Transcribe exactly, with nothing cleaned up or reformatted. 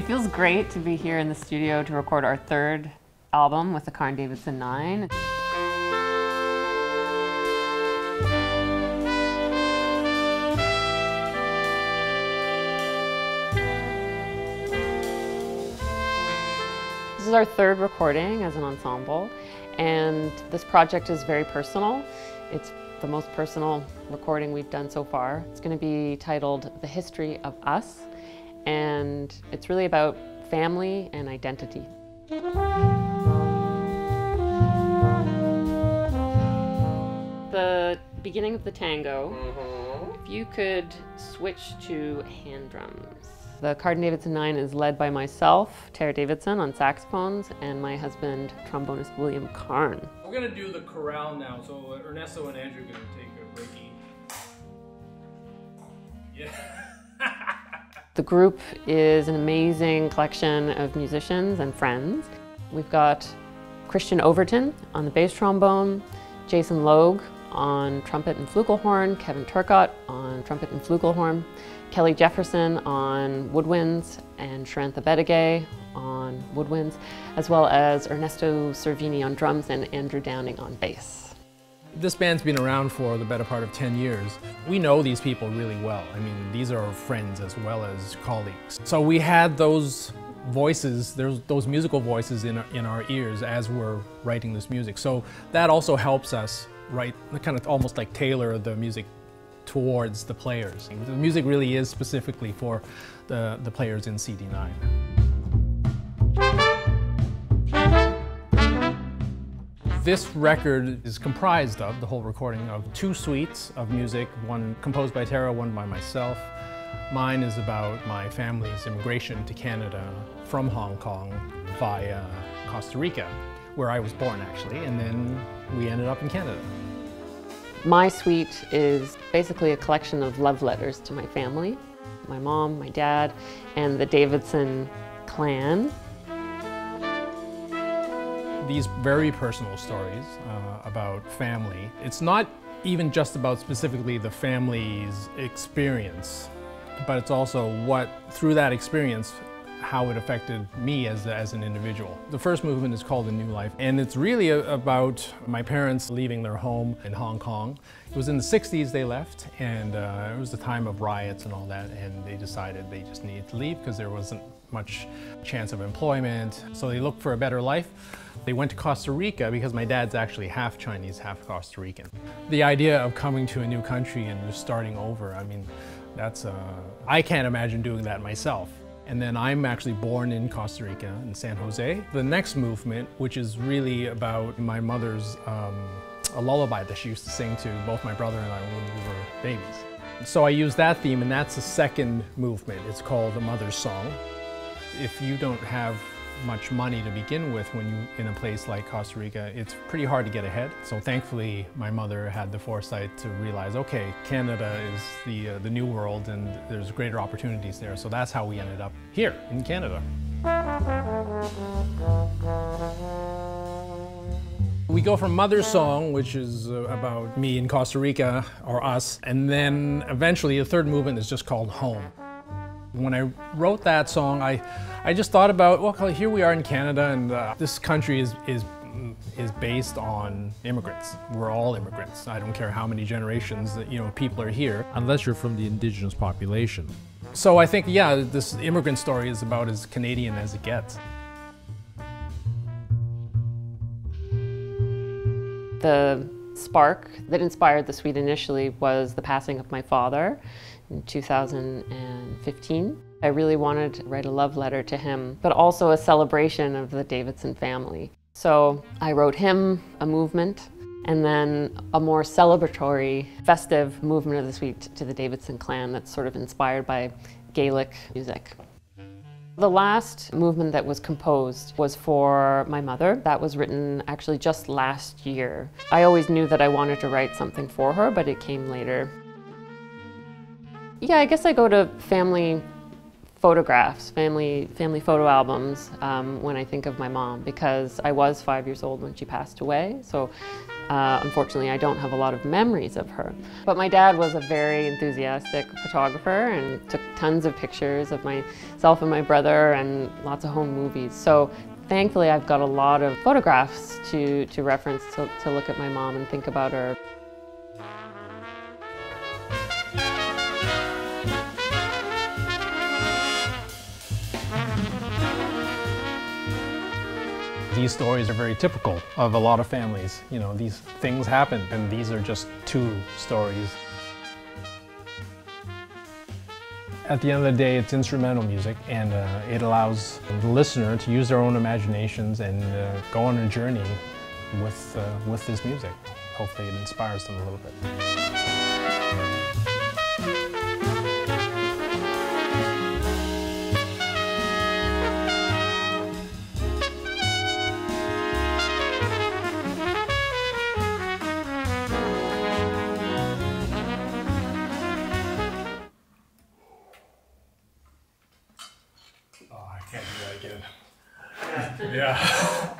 It feels great to be here in the studio to record our third album with the Carn Davidson nine. This is our third recording as an ensemble, and this project is very personal. It's the most personal recording we've done so far. It's going to be titled The History of Us, and it's really about family and identity. The beginning of the tango, mm-hmm. If you could switch to hand drums. The Carn Davidson nine is led by myself, Tara Davidson, on saxophones, and my husband, trombonist William Carn. We're going to do the chorale now, so Ernesto and Andrew are going to take a breaky. Yeah. The group is an amazing collection of musicians and friends. We've got Christian Overton on the bass trombone, Jason Logue on trumpet and flugelhorn, Kevin Turcotte on trumpet and flugelhorn, Kelly Jefferson on woodwinds, and Shirantha Beddage on woodwinds, as well as Ernesto Cervini on drums and Andrew Downing on bass. This band's been around for the better part of ten years. We know these people really well. I mean, these are our friends as well as colleagues. So we had those voices, there's those musical voices in our, in our ears as we're writing this music. So that also helps us write, kind of almost like tailor the music towards the players. The music really is specifically for the, the players in C D nine. This record is comprised of, the whole recording, of two suites of music, one composed by Tara, one by myself. Mine is about my family's immigration to Canada from Hong Kong via Costa Rica, where I was born actually, and then we ended up in Canada. My suite is basically a collection of love letters to my family, my mom, my dad, and the Davidson clan. These very personal stories uh, about family. It's not even just about specifically the family's experience, but it's also what, through that experience, how it affected me as, as an individual. The first movement is called A New Life, and it's really a, about my parents leaving their home in Hong Kong. It was in the sixties they left, and uh, it was the time of riots and all that, and they decided they just needed to leave because there wasn't much chance of employment. So they looked for a better life. They went to Costa Rica because my dad's actually half Chinese, half Costa Rican. The idea of coming to a new country and just starting over, I mean, that's, uh, I can't imagine doing that myself. And then I'm actually born in Costa Rica, in San Jose. The next movement, which is really about my mother's, um, a lullaby that she used to sing to both my brother and I when we were babies. So I use that theme, and that's the second movement. It's called A Mother's Song. If you don't have much money to begin with when you're in a place like Costa Rica, it's pretty hard to get ahead. So thankfully, my mother had the foresight to realize, okay, Canada is the, uh, the new world and there's greater opportunities there. So that's how we ended up here in Canada. We go from Mother's Song, which is uh, about me in Costa Rica, or us, and then eventually the third movement is just called Home. When I wrote that song, I, I just thought about, well, here we are in Canada, and uh, this country is, is, is based on immigrants. We're all immigrants. I don't care how many generations that, you know, people are here. Unless you're from the indigenous population. So I think, yeah, this immigrant story is about as Canadian as it gets. The spark that inspired the suite initially was the passing of my father in two thousand fifteen. I really wanted to write a love letter to him, but also a celebration of the Davidson family. So I wrote him a movement, and then a more celebratory, festive movement of the suite to the Davidson clan that's sort of inspired by Gaelic music. The last movement that was composed was for my mother. That was written actually just last year. I always knew that I wanted to write something for her, but it came later. Yeah, I guess I go to family photographs, family family photo albums um, when I think of my mom, because I was five years old when she passed away. So Uh, unfortunately, I don't have a lot of memories of her. But my dad was a very enthusiastic photographer and took tons of pictures of myself and my brother and lots of home movies. So thankfully, I've got a lot of photographs to, to reference to, to look at my mom and think about her. These stories are very typical of a lot of families. You know, these things happen, and these are just two stories. At the end of the day, it's instrumental music, and uh, it allows the listener to use their own imaginations and uh, go on a journey with, uh, with this music. Hopefully it inspires them a little bit. Yeah.